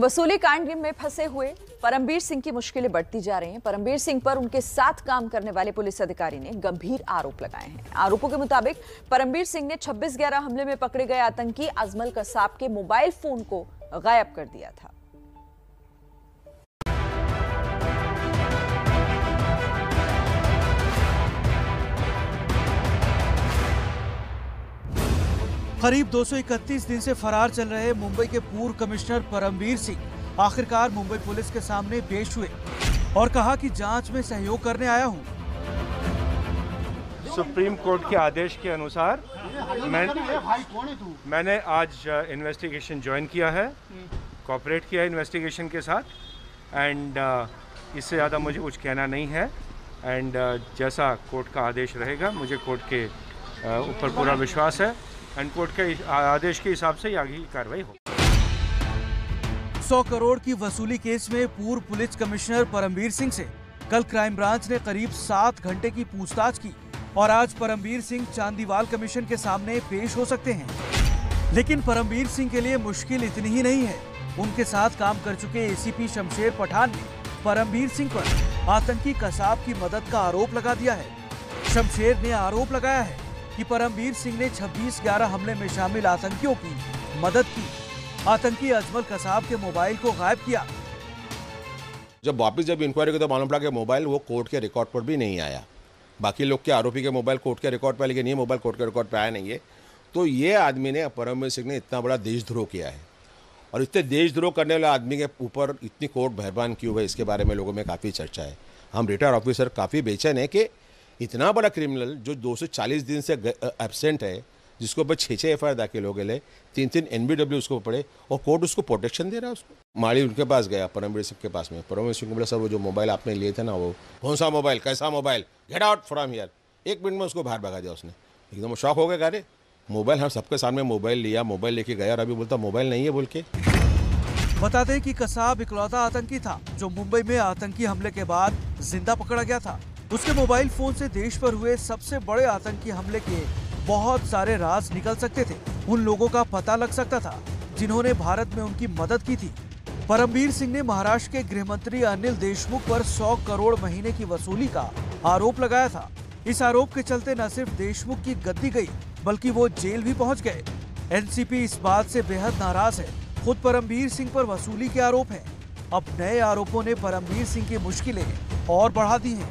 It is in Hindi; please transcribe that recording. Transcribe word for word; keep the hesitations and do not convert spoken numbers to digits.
वसूली कांड में फंसे हुए परमबीर सिंह की मुश्किलें बढ़ती जा रही हैं। परमबीर सिंह पर उनके साथ काम करने वाले पुलिस अधिकारी ने गंभीर आरोप लगाए हैं। आरोपों के मुताबिक परमबीर सिंह ने छब्बीस ग्यारह हमले में पकड़े गए आतंकी अजमल कसाब के मोबाइल फोन को गायब कर दिया था। करीब दो सौ इकतीस दिन से फरार चल रहे मुंबई के पूर्व कमिश्नर परमबीर सिंह आखिरकार मुंबई पुलिस के सामने पेश हुए और कहा कि जांच में सहयोग करने आया हूं। सुप्रीम कोर्ट के आदेश के अनुसार मैं, मैंने आज इन्वेस्टिगेशन ज्वाइन किया है, कॉपरेट किया है इन्वेस्टिगेशन के साथ, एंड इससे ज़्यादा मुझे कुछ कहना नहीं है। एंड जैसा कोर्ट का आदेश रहेगा, मुझे कोर्ट के ऊपर पूरा विश्वास है एंड कोर्ट के आदेश के हिसाब से आगे की कार्रवाई हो। सौ करोड़ की वसूली केस में पूर्व पुलिस कमिश्नर परमबीर सिंह से कल क्राइम ब्रांच ने करीब सात घंटे की पूछताछ की और आज परमबीर सिंह चांदीवाल कमीशन के सामने पेश हो सकते हैं। लेकिन परमबीर सिंह के लिए मुश्किल इतनी ही नहीं है। उनके साथ काम कर चुके एसीपी शमशेर पठान ने परमबीर सिंह पर आतंकी कसाब की मदद का आरोप लगा दिया है। शमशेर ने आरोप लगाया है कि परमबीर सिंह ने छब्बीस ग्यारह हमले में शामिल आतंकियों की मदद की, आतंकी अजमल कसाब के मोबाइल को गायब किया। जब वापस जब इंक्वायरी की तो मालूम पड़ा कि मोबाइल वो कोर्ट के रिकॉर्ड पर भी नहीं आया। बाकी लोग के आरोपी के मोबाइल कोर्ट के रिकॉर्ड पर, लेकिन ये मोबाइल कोर्ट के रिकॉर्ड पर आया नहीं है। तो ये आदमी ने, परमबीर सिंह ने इतना बड़ा देशद्रोह किया है और इतने देशद्रोह करने वाले आदमी के ऊपर इतनी कोर्ट मेहरबान क्यों है, इसके बारे में लोगों में काफ़ी चर्चा है। हम रिटायर्ड ऑफिसर काफ़ी बेचैन है कि इतना बड़ा क्रिमिनल जो दो सौ चालीस दिन से एब्सेंट है, जिसको ऊपर छः छः एफ आई आर दाखिल हो गए, तीन तीन एन बी डब्ल्यू उसको पड़े और कोर्ट उसको प्रोटेक्शन दे रहा है। उसको माली उनके पास गया परमबीर सिंह के पास में। परमबीर सिंह को बोला, सर वो जो मोबाइल आपने लिए थे ना, वो कौन सा मोबाइल, कैसा mobile, get out from here. एक मिनट में उसको बाहर भगा दिया उसने। एकदम शॉक हो गया, गारे मोबाइल, हम सबके सामने मोबाइल लिया, मोबाइल लेके गया और अभी बोलता मोबाइल नहीं है बोल के। बताते हैं कि कसाब इकलौता आतंकी था जो मुंबई में आतंकी हमले के बाद जिंदा पकड़ा गया था। उसके मोबाइल फोन से देश पर हुए सबसे बड़े आतंकी हमले के बहुत सारे राज निकल सकते थे। उन लोगों का पता लग सकता था जिन्होंने भारत में उनकी मदद की थी। परमबीर सिंह ने महाराष्ट्र के गृह मंत्री अनिल देशमुख पर सौ करोड़ महीने की वसूली का आरोप लगाया था। इस आरोप के चलते न सिर्फ देशमुख की गद्दी गई, बल्कि वो जेल भी पहुँच गए। एनसीपी इस बात से बेहद नाराज है। खुद परमबीर सिंह पर वसूली के आरोप है। अब नए आरोपों ने परमबीर सिंह की मुश्किलें और बढ़ा दी है।